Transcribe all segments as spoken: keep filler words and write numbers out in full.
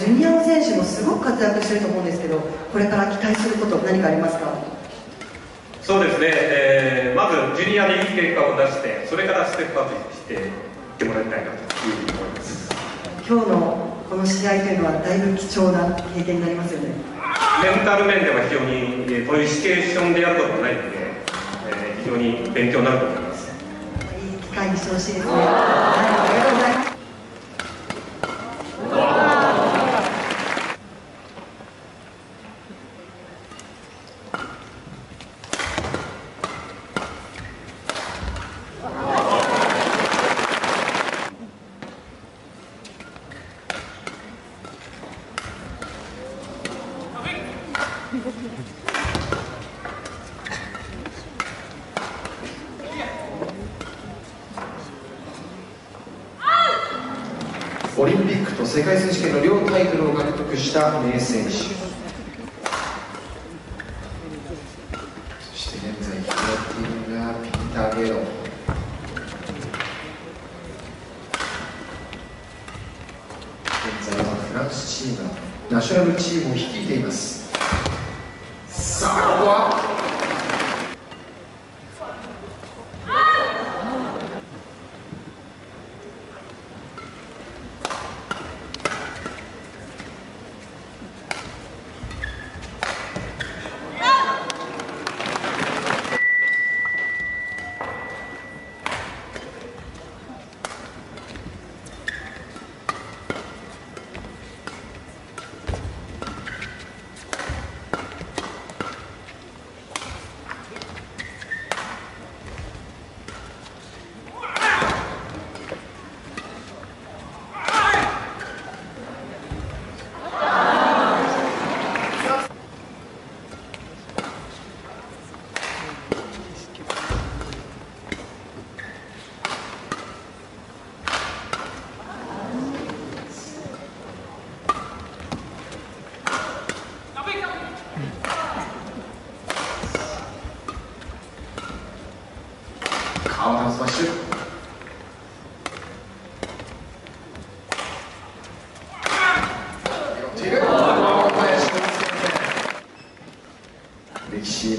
ジュニアの選手もすごく活躍していると思うんですけど、これから期待すること、何かありますか？そうですね、えー、まずジュニアでいい結果を出して、それからステップアップしていってもらいたいなというふうに思います。今日のこの試合というのは、だいぶ貴重な経験になりますよね。メンタル面では非常に、こういうシチュエーションでやることはないので、えー、非常に勉強になると思います。いい機会にしてほしいですね。ありがとうございます。オリンピックと世界選手権の両タイトルを獲得した名選手、そして現在拾っているのがピーター・ゲロ。現在はフランスチーム、ナショナルチームを率いています。さあ、ここは歴史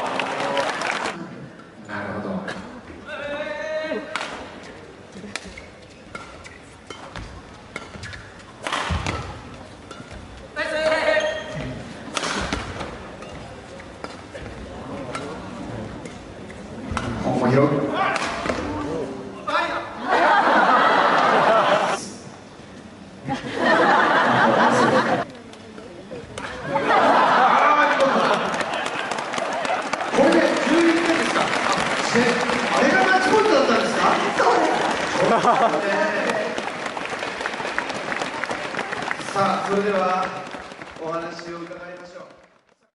なるほど、ここも広くさあ、それではお話を伺いましょう。